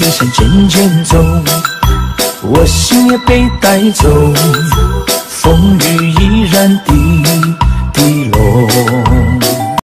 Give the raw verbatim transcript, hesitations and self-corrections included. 冰山渐渐走，我心也被带走，风雨依然滴滴落。